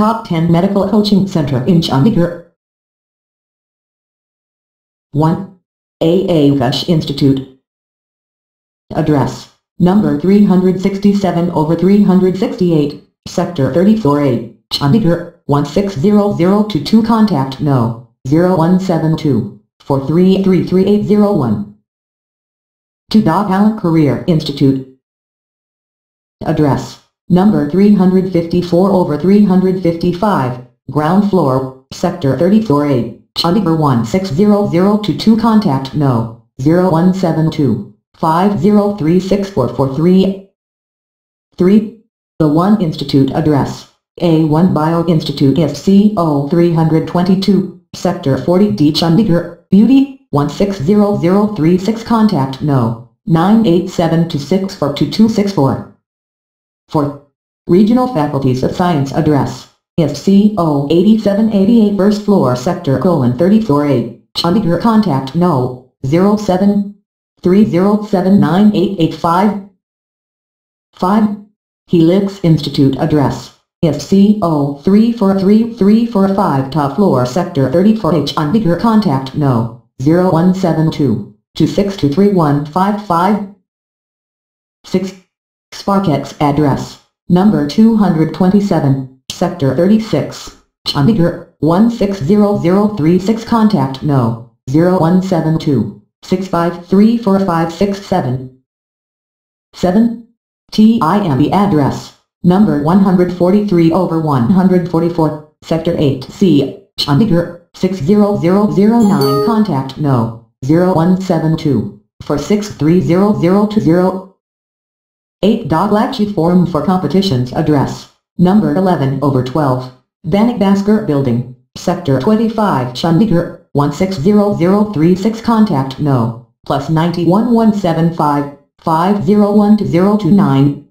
Top 10 Medical Coaching Center in Chandigarh. 1. A. A. Gush Institute. Address, number 367 over 368, Sector 34A, Chandigarh, 160022. Contact No. 0172-4333801. 2. Al Career Institute. Address, number 354 over 355, ground floor, Sector 34A, Chandigarh 160022. Contact No. 0172-50364443. 3. The A1 Institute address, A1 Bio Institute SCO 322, Sector 40D, Chandigarh, Beauty, 160036. Contact No. 9872642264. 4. Regional Faculties of Science address, SCO 8788, 1st floor, Sector: 34A, Chandigarh. Contact No. 07-3079-885. 5. Helix Institute address, SCO 343345, top floor, Sector 34H, Chandigarh. Contact No. 0172-2623-155. 6. Sparkex address, number 227, Sector 36, Chandigarh, 160036. Contact No. 0172-6534567. 7. TIMB address, number 143 over 144, Sector 8C, Chandigarh, 60009. Contact No. 0172-46300020. 8. Lecture Forum for Competitions address, number 11 over 12, Banik Bhaskar Building, Sector 25, Chandigarh, 160036. Contact No. +911755012029.